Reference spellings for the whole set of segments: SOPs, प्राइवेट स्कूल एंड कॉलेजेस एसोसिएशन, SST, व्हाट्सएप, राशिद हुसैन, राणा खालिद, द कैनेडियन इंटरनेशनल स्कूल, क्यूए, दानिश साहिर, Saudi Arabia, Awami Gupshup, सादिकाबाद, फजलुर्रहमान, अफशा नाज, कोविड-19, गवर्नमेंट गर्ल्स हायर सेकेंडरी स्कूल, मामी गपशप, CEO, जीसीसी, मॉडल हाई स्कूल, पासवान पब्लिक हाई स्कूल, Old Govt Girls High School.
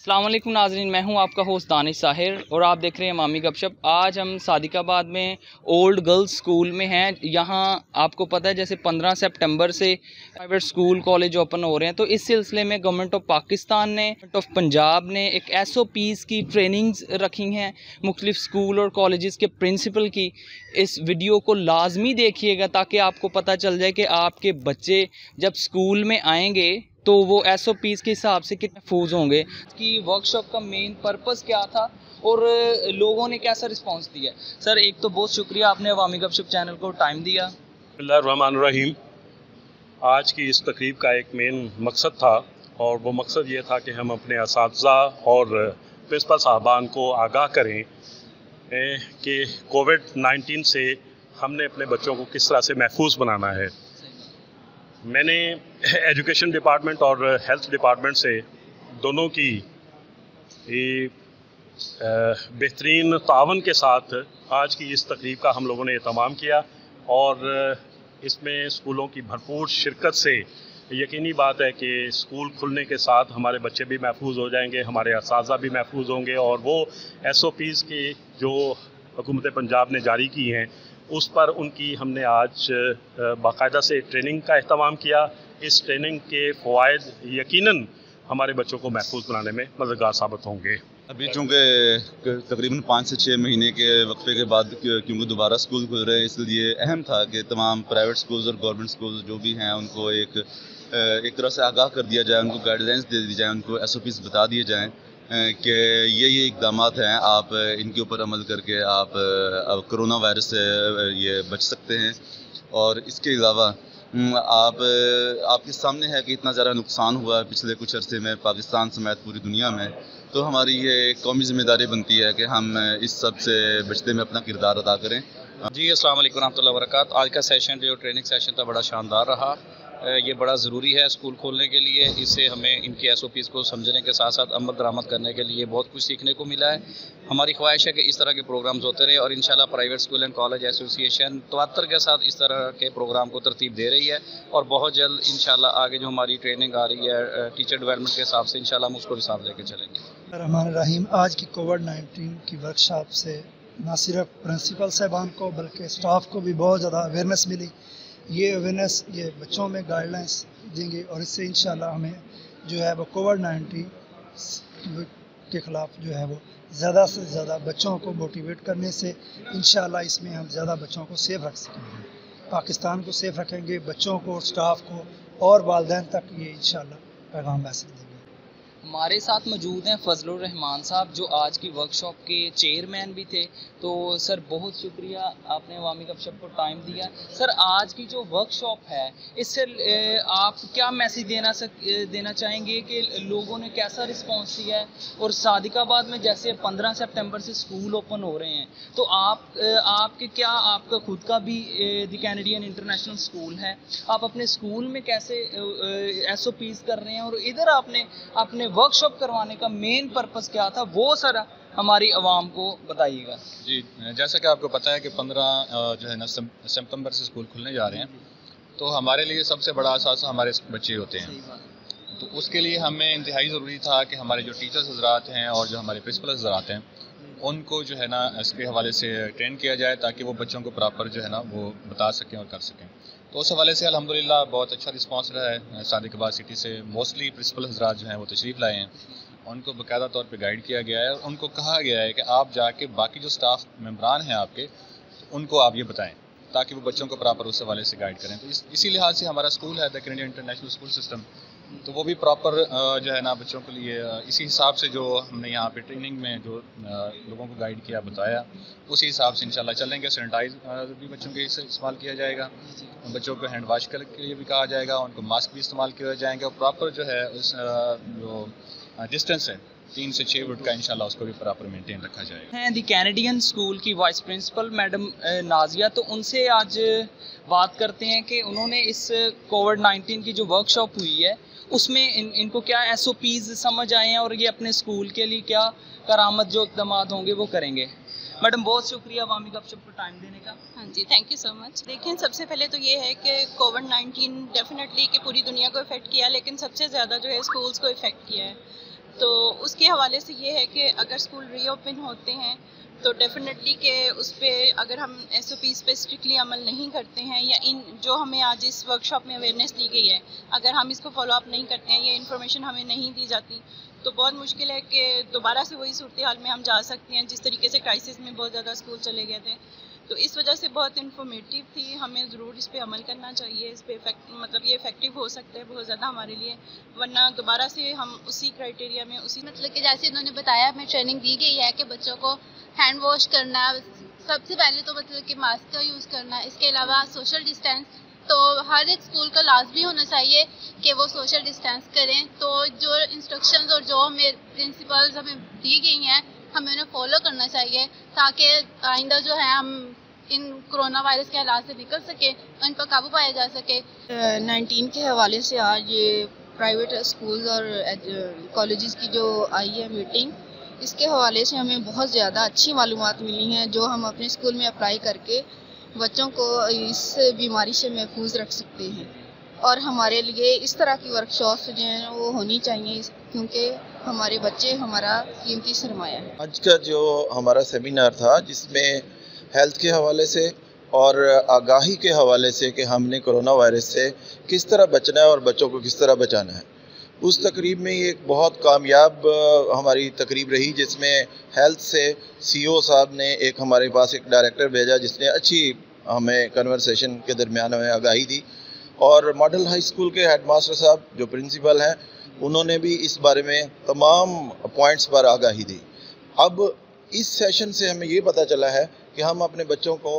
अस्सलाम वालेकुम नाज़रीन, मैं हूं आपका होस्ट दानिश साहिर और आप देख रहे हैं मामी गपशप। आज हम सादिकाबाद में ओल्ड गर्ल्स स्कूल में हैं। यहां आपको पता है जैसे 15 सितंबर से प्राइवेट स्कूल कॉलेज ओपन हो रहे हैं, तो इस सिलसिले में गवर्नमेंट ऑफ पाकिस्तान ने, गवर्नमेंट ऑफ पंजाब ने एक SOPs की ट्रेनिंग्स रखी हैं मुख्तलिफ स्कूल और कॉलेज़ के प्रिंसिपल की। इस वीडियो को लाजमी देखिएगा ताकि आपको पता चल जाए कि आपके बच्चे जब स्कूल में आएंगे तो वो SOPs के हिसाब से कितने महफूज होंगे। कि वर्कशॉप का मेन पर्पस क्या था और लोगों ने कैसा रिस्पांस दिया। सर, एक तो बहुत शुक्रिया आपने अवामी गपशप चैनल को टाइम दिया। बिस्मिल्लाहिर्रहमानिर्रहीम। आज की इस तकरीब का एक मेन मकसद था और वो मकसद ये था कि हम अपने असातिज़ा और प्रिंसिपल साहबान को आगाह करें कि कोविड-19 से हमने अपने बच्चों को किस तरह से महफूज बनाना है। मैंने एजुकेशन डिपार्टमेंट और हेल्थ डिपार्टमेंट से दोनों की बेहतरीन तावन के साथ आज की इस तकरीब का हम लोगों ने एहतमाम किया और इसमें स्कूलों की भरपूर शिरकत से यकीनी बात है कि स्कूल खुलने के साथ हमारे बच्चे भी महफूज हो जाएंगे, हमारे असातिज़ा भी महफूज होंगे और वो SOPs की जो हुकूमत पंजाब ने जारी की हैं उस पर उनकी हमने आज बाकायदा से ट्रेनिंग का अहतमाम किया। इस ट्रेनिंग के फ़वाइद यकीनन हमारे बच्चों को महफूज बनाने में मददगार साबित होंगे। अभी चूँकि तकरीबन 5 से 6 महीने के वक्फे के बाद क्योंकि दोबारा स्कूल खुल रहे हैं, इसलिए अहम था कि तमाम प्राइवेट स्कूल्स और गवर्नमेंट स्कूल्स जो भी हैं उनको एक तरह से आगाह कर दिया जाए, उनको गाइडलाइंस दे दी जाए, उनको SOPs बता दिए जाएँ कि ये इकदाम हैं, आप इनके ऊपर अमल करके आप अब कोरोना वायरस से ये बच सकते हैं। और इसके अलावा आपके सामने है कि इतना ज़्यादा नुकसान हुआ है पिछले कुछ अरसे में पाकिस्तान समेत पूरी दुनिया में, तो हमारी ये कौमी जिम्मेदारी बनती है कि हम इस सब से बचने में अपना किरदार अदा करें। जी, अस्सलाम वालेकुम रहमतुल्लाहि वबरकातहू। आज का सेशन जो ट्रेनिंग सेशन था बड़ा शानदार रहा। ये बड़ा ज़रूरी है स्कूल खोलने के लिए। इससे हमें इनके SOPs को समझने के साथ साथ अमल दरामद करने के लिए बहुत कुछ सीखने को मिला है। हमारी ख्वाहिश है कि इस तरह के प्रोग्राम्स होते रहे और इंशाल्लाह private school and college association तवत्तर के साथ इस तरह के प्रोग्राम को तरतीब दे रही है और बहुत जल्द इंशाल्लाह आगे जो हमारी ट्रेनिंग आ रही है टीचर डेवलपमेंट के हिसाब से इंशाल्लाह हम उसको भी साथ लेकर चलेंगे। रहमान रहीम, आज की कोविड-19 की वर्कशॉप से ना सिर्फ प्रिंसिपल साहबान को बल्कि स्टाफ को भी बहुत ज़्यादा अवेयरनेस मिली। ये अवेयरनेस ये बच्चों में गाइडलाइंस देंगे और इससे इंशाल्लाह हमें जो है वो कोविड-19 के ख़िलाफ़ जो है वो ज़्यादा से ज़्यादा बच्चों को मोटिवेट करने से इंशाल्लाह इसमें हम ज़्यादा बच्चों को सेफ रख सकेंगे, पाकिस्तान को सेफ रखेंगे, बच्चों को, स्टाफ को और वालिदैन तक ये इंशाल्लाह पैगाम मैसेज देंगे। हमारे साथ मौजूद हैं फजलुर्रहमान साहब जो आज की वर्कशॉप के चेयरमैन भी थे। तो सर, बहुत शुक्रिया आपने अवामी गपशप को टाइम दिया। सर, आज की जो वर्कशॉप है इससे आप क्या मैसेज देना चाहेंगे कि लोगों ने कैसा रिस्पांस दिया है और सादिकाबाद में जैसे 15 सितंबर से स्कूल ओपन हो रहे हैं तो आपका खुद का भी द कैनेडियन इंटरनेशनल स्कूल है, आप अपने स्कूल में कैसे SOPs कर रहे हैं और इधर आपने अपने वर्कशॉप करवाने का मेन पर्पस क्या था वो सारा हमारी आवाम को बताइएगा। जी, जैसा कि आपको पता है कि 15 जो है ना सितंबर से स्कूल खुलने जा रहे हैं, तो हमारे लिए सबसे बड़ा असासा हमारे बच्चे होते हैं, तो उसके लिए हमें इंतहाई ज़रूरी था कि हमारे जो टीचर्स हजरात हैं और जो हमारे प्रिंसिपल हजरात हैं उनको जो है ना इसके हवाले से ट्रेन किया जाए ताकि वो बच्चों को प्रॉपर जो है ना वो बता सकें और कर सकें। तो उस हवाले से अल्हम्दुलिल्लाह बहुत अच्छा रिस्पांस रहा है। सादिकाबाद सिटी से मोस्टली प्रिंसिपल हजरात जो हैं वो तशरीफ़ लाए हैं, उनको बाकायदा तौर पे गाइड किया गया है और उनको कहा गया है कि आप जाके बाकी जो स्टाफ मेम्बरान हैं आपके उनको आप ये बताएँ ताकि वो बच्चों को प्रॉपर उस हवाले से गाइड करें। तो इसी लिहाज से हमारा स्कूल है द कैनेडियन इंटरनेशनल स्कूल system, तो वो भी प्रॉपर जो है ना बच्चों के लिए इसी हिसाब से जो हमने यहाँ पे ट्रेनिंग में जो लोगों को गाइड किया बताया उसी हिसाब से इंशाल्लाह चलेंगे। सैनिटाइज भी बच्चों के इस्तेमाल किया जाएगा, बच्चों को हैंड वाश करने के लिए भी कहा जाएगा, उनको मास्क भी इस्तेमाल किया जाएंगे और प्रॉपर जो है उस जो डिस्टेंस है 3 से 6 फुट का इंशाल्लाह उसको भी प्रॉपर मेंटेन रखा जाएगा। हैं द कैनेडियन स्कूल की वाइस प्रिंसिपल मैडम नाजिया, तो उनसे आज बात करते हैं कि उन्होंने इस कोविड-19 की जो वर्कशॉप हुई है उसमें इनको क्या SOPs समझ आए हैं और ये अपने स्कूल के लिए क्या करामत जो इकदाम होंगे वो करेंगे। मैडम, बहुत शुक्रिया वामी गपशप को टाइम देने का। हाँ जी, थैंक यू सो मच। देखें, सबसे पहले तो ये है कि कोविड-19 डेफिनेटली कि पूरी दुनिया को इफ़ेक्ट किया, लेकिन सबसे ज़्यादा जो है स्कूल्स को इफ़ेक्ट किया है। तो उसके हवाले से ये है कि अगर स्कूल रीओपन होते हैं तो डेफिनेटली के उस पर अगर हम SOPs पे स्ट्रिक्टली अमल नहीं करते हैं या इन जो हमें आज इस वर्कशॉप में अवेयरनेस दी गई है अगर हम इसको फॉलोअप नहीं करते हैं या इन्फॉर्मेशन हमें नहीं दी जाती तो बहुत मुश्किल है कि दोबारा से वही सूरत हाल में हम जा सकते हैं जिस तरीके से क्राइसिस में बहुत ज़्यादा स्कूल चले गए थे। तो इस वजह से बहुत इन्फॉर्मेटिव थी, हमें ज़रूर इस पर अमल करना चाहिए, इस पर मतलब ये इफेक्टिव हो सकता है बहुत ज़्यादा हमारे लिए, वरना दोबारा से हम उसी क्राइटेरिया में उसी मतलब कि जैसे इन्होंने बताया हमें ट्रेनिंग दी गई है कि बच्चों को हैंड वॉश करना, सबसे पहले तो मतलब कि मास्क का यूज़ करना, इसके अलावा सोशल डिस्टेंस तो हर एक स्कूल का लाजमी होना चाहिए कि वो सोशल डिस्टेंस करें। तो जो इंस्ट्रक्शंस और जो हमें प्रिंसिपल्स हमें दी गई हैं हमें उन्हें फॉलो करना चाहिए ताकि आइंदा जो है हम इन कोरोना वायरस के हालात से निकल सके, इन पर काबू पाया जा सके। 19 के हवाले से आज ये प्राइवेट स्कूल और कॉलेजेस की जो आई है मीटिंग, इसके हवाले से हमें बहुत ज़्यादा अच्छी मालूमात मिली हैं जो हम अपने स्कूल में अप्लाई करके बच्चों को इस बीमारी से महफूज रख सकते हैं। और हमारे लिए इस तरह की वर्कशॉप्स जो हैं वो होनी चाहिए क्योंकि हमारे बच्चे हमारा कीमती सरमाया है। आज का जो हमारा सेमिनार था जिसमें हेल्थ के हवाले से और आगाही के हवाले से कि हमने कोरोना वायरस से किस तरह बचना है और बच्चों को किस तरह बचाना है, उस तकरीब में ये एक बहुत कामयाब हमारी तकरीब रही जिसमें हेल्थ से CEO साहब ने एक हमारे पास एक डायरेक्टर भेजा जिसने अच्छी हमें कन्वर्सेशन के दरमियान हमें आगाही दी। और मॉडल हाई स्कूल के हेडमास्टर साहब जो प्रिंसिपल हैं उन्होंने भी इस बारे में तमाम पॉइंट्स पर आगाही दी। अब इस सेशन से हमें ये पता चला है कि हम अपने बच्चों को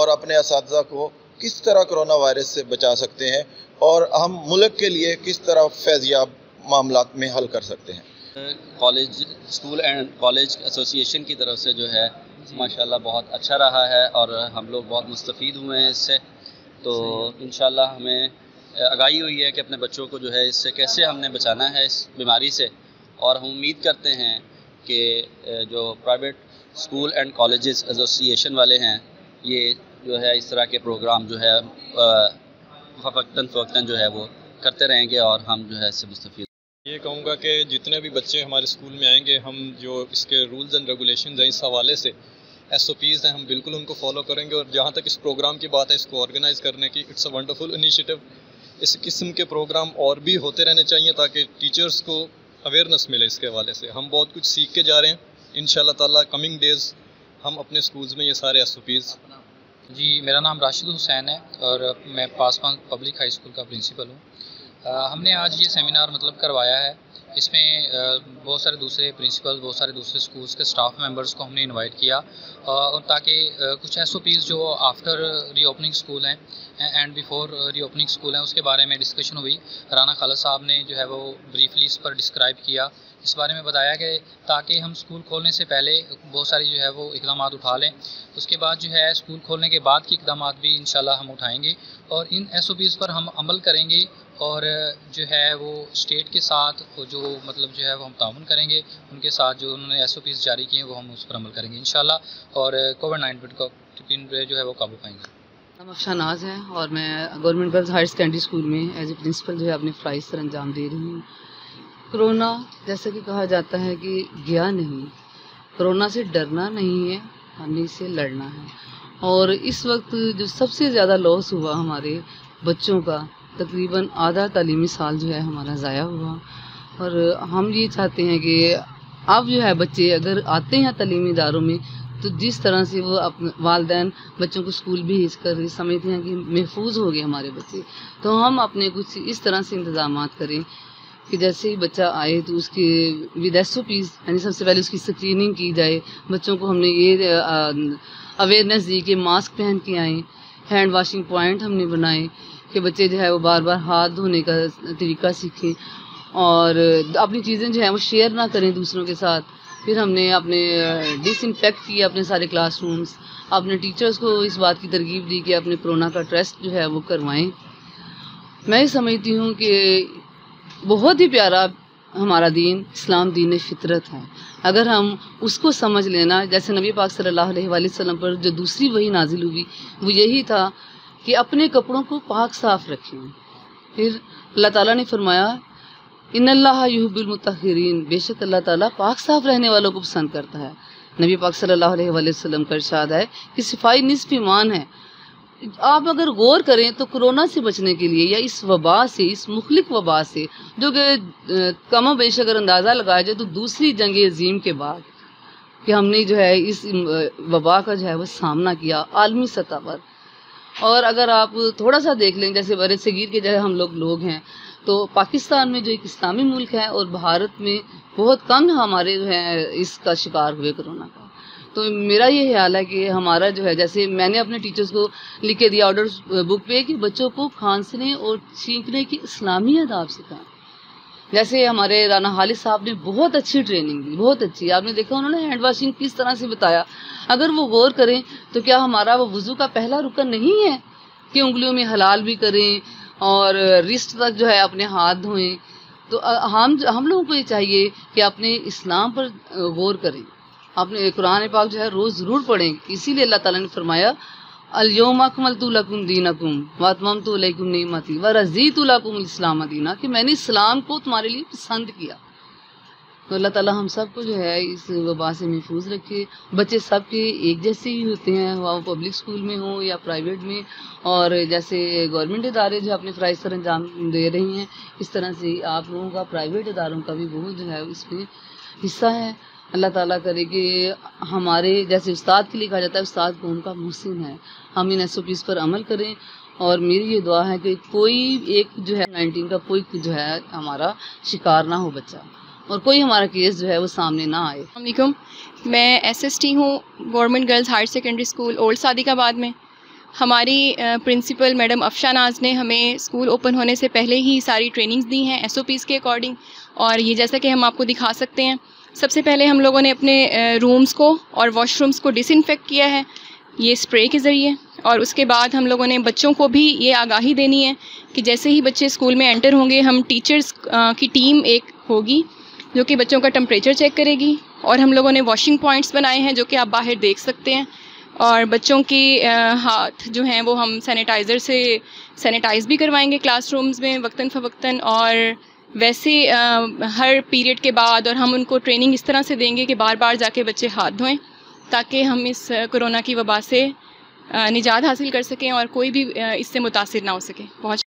और अपने असातिज़ा को किस तरह कोरोना वायरस से बचा सकते हैं और हम मुल्क के लिए किस तरह फैज़याब मामलात में हल कर सकते हैं। College school and college association की तरफ से जो है माशाल्लाह बहुत अच्छा रहा है और हम लोग बहुत मुस्तफ़ीद हुए हैं इससे। तो इंशाल्लाह हमें आगाही हुई है कि अपने बच्चों को जो है इससे कैसे हमने बचाना है इस बीमारी से, और हम उम्मीद करते हैं कि जो प्राइवेट स्कूल एंड कॉलेजेस एसोसिएशन वाले हैं ये जो है इस तरह के प्रोग्राम जो है फ़क्तन जो है वो करते रहेंगे और हम जो है इससे मुस्तफ़ीद। ये कहूँगा कि जितने भी बच्चे हमारे स्कूल में आएंगे हम जो इसके रूल्स एंड रेगुलेशंस हैं इस हवाले से SOPs हैं हम बिल्कुल उनको फॉलो करेंगे। और जहाँ तक इस प्रोग्राम की बात है इसको ऑर्गेनाइज़ करने की, इट्स अ वंडरफुल इनिशिएटिव। इस किस्म के प्रोग्राम और भी होते रहने चाहिए ताकि टीचर्स को अवेयरनेस मिले इसके हवाले से। हम बहुत कुछ सीख के जा रहे हैं, इंशाल्लाह ताला कमिंग डेज़ हम अपने स्कूल्स में ये सारे SOPs। जी, मेरा नाम राशिद हुसैन है और मैं पासवान पब्लिक हाई स्कूल का प्रिंसिपल हूँ। हमने आज ये सेमिनार मतलब करवाया है, इसमें बहुत सारे दूसरे प्रिंसिपल, बहुत सारे दूसरे स्कूल्स के स्टाफ मेंबर्स को हमने इनवाइट किया और ताकि कुछ SOPs जो आफ्टर रीओपनिंग स्कूल हैं एंड बिफोर रीओपनिंग स्कूल हैं उसके बारे में डिस्कशन हुई। राणा खालिद साहब ने जो है वो ब्रीफली इस पर डिस्क्राइब किया, इस बारे में बताया कि ताकि हम स्कूल खोलने से पहले बहुत सारी जो है वो इक़दाम उठा लें, उसके बाद जो है स्कूल खोलने के बाद की इक़दाम भी इंशाल्लाह हम उठाएंगे और इन SOPs पर हम अमल करेंगे और जो है वो स्टेट के साथ जो मतलब जो है वो हम ताउन करेंगे, उनके साथ जो उन्होंने SOPs जारी किए हैं वो हम उस पर अमल करेंगे इंशाल्लाह और कोविड-19 पे जो है वो काबू पाएंगे। हम अफशा नाज हैं और मैं गवर्नमेंट गर्ल्स हायर सेकेंडरी स्कूल में एज ए प्रिंसिपल जो है अपने फ़राइज़ अंजाम दे रही हूँ। कोरोना जैसा कि कहा जाता है कि गया नहीं, कोरोना से डरना नहीं है, हमने इससे लड़ना है। और इस वक्त जो सबसे ज़्यादा लॉस हुआ हमारे बच्चों का तकरीबन आधा तालीमी साल जो है हमारा ज़ाया हुआ। और हम ये चाहते हैं कि अब जो है बच्चे अगर आते हैं तालीमी इदारों में तो जिस तरह से वो अपने वालदैन बच्चों को स्कूल भेज कर समझते हैं कि महफूज हो गए हमारे बच्चे, तो हम अपने कुछ इस तरह से इंतज़ाम करें कि जैसे ही बच्चा आए तो उसके विद SOPs यानी सबसे पहले उसकी स्क्रीनिंग की जाए। बच्चों को हमने ये अवेयरनेस दी कि मास्क पहन के आएँ, हैंड वाशिंग पॉइंट हमने बनाए कि बच्चे जो है वो बार बार हाथ धोने का तरीका सीखें और अपनी चीज़ें जो है वो शेयर ना करें दूसरों के साथ। फिर हमने अपने डिसइंफेक्ट किए अपने सारे क्लासरूम्स, अपने टीचर्स को इस बात की तरगीब दी कि अपने कोरोना का टेस्ट जो है वो करवाएँ। मैं समझती हूँ कि बहुत ही प्यारा हमारा दीन इस्लाम दीन फितरत है, अगर हम उसको समझ लेना जैसे नबी पाक सल्लल्लाहु अलैहि वसल्लम पर जो दूसरी वही नाजिल हुई वो यही था कि अपने कपड़ों को पाक साफ़ रखें। फिर अल्लाह ताला ने फरमाया इन्नल्लाह युहिब्बुल मुतहहिरीन, बेशक अल्लाह ताला पाक साफ रहने वालों को पसंद करता है। नबी पाक सल्लल्लाहु अलैहि वसल्लम का इरशाद है कि सफाई निस्फ़ ईमान है। आप अगर गौर करें तो कोरोना से बचने के लिए या इस वबा से, इस मुखलिक वबा से, जो कि कम बेश अगर अंदाज़ा लगाया जाए तो दूसरी जंग अजीम के बाद कि हमने जो है इस वबा का जो है वह सामना किया आलमी सतह पर। और अगर आप थोड़ा सा देख लें, जैसे बरसगीर के जगह हम लोग हैं, तो पाकिस्तान में जो एक इस्लामी मुल्क है और भारत में बहुत कम हमारे जो है इसका शिकार हुए कोरोना का। तो मेरा ये ख्याल है कि हमारा जो है, जैसे मैंने अपने टीचर्स को लिख के दिया ऑर्डर बुक पे कि बच्चों को खांसने और छींकने की इस्लामी आदाब सिखाएं। जैसे हमारे राणा खालिद साहब ने बहुत अच्छी ट्रेनिंग दी, बहुत अच्छी। आपने देखा उन्होंने हैंड वाशिंग किस तरह से बताया। अगर वो गौर करें तो क्या हमारा वो वज़ू का पहला रुकन नहीं है कि उंगलियों में हलाल भी करें और रिस्ट तक जो है अपने हाथ धोएं। तो हम लोगों को ये चाहिए कि अपने इस्लाम पर गौर करें, अपने कुरान पाक जो है रोज़ ज़रूर पढ़ें। इसीलिए अल्लाह ताला ने फरमाया अल-यौम अकमलतु लकुम दीनकुम व अतममतु अलैकुम निअमती व रज़ीतु लकुम इस्लाम दीना, कि मैंने इस्लाम को तुम्हारे लिए पसंद किया। तो अल्लाह ताला हम सब को जो है इस वबा से महफूज रखे। बच्चे सब के एक जैसे ही होते हैं, वह पब्लिक स्कूल में हो या प्राइवेट में, और जैसे गवर्नमेंट इदारे जो अपने फ़राइज़ पर अंजाम दे रही हैं, इस तरह से आप लोगों का प्राइवेट इदारों का भी बहुत जो है इसमें हिस्सा है। अल्लाह ताला करे कि हमारे जैसे उस्ताद के लिए कहा जाता है उस्ताद कौम का मोहसिन है, हम इन SOPs पर अमल करें। और मेरी ये दुआ है कि कोई एक जो है 19 का कोई जो है हमारा शिकार ना हो बच्चा, और कोई हमारा केस जो है वो सामने ना आए। अलैकुम, मैं SST हूँ गवर्नमेंट गर्ल्स हायर सेकेंडरी स्कूल old सादिकाबाद में। हमारी प्रिंसिपल मैडम अफशा नाज ने हमें स्कूल ओपन होने से पहले ही सारी ट्रेनिंग्स दी हैं SOPs के अकॉर्डिंग, और ये जैसा कि हम आपको दिखा सकते हैं। सबसे पहले हम लोगों ने अपने रूम्स को और वॉशरूम्स को डिसइंफेक्ट किया है ये स्प्रे के ज़रिए, और उसके बाद हम लोगों ने बच्चों को भी ये आगाही देनी है कि जैसे ही बच्चे स्कूल में एंटर होंगे, हम टीचर्स की टीम एक होगी जो कि बच्चों का टेम्परेचर चेक करेगी, और हम लोगों ने वॉशिंग पॉइंट्स बनाए हैं जो कि आप बाहर देख सकते हैं, और बच्चों के हाथ जो हैं वो हम सैनिटाइज़र से सैनिटाइज़ भी करवाएंगे क्लासरूम्स में वक्तन फ़वक्तन। और वैसे हर पीरियड के बाद, और हम उनको ट्रेनिंग इस तरह से देंगे कि बार बार जाके बच्चे हाथ धोएं, ताकि हम इस कोरोना की वबा से निजात हासिल कर सकें और कोई भी इससे मुतासिर ना हो सके। बहुत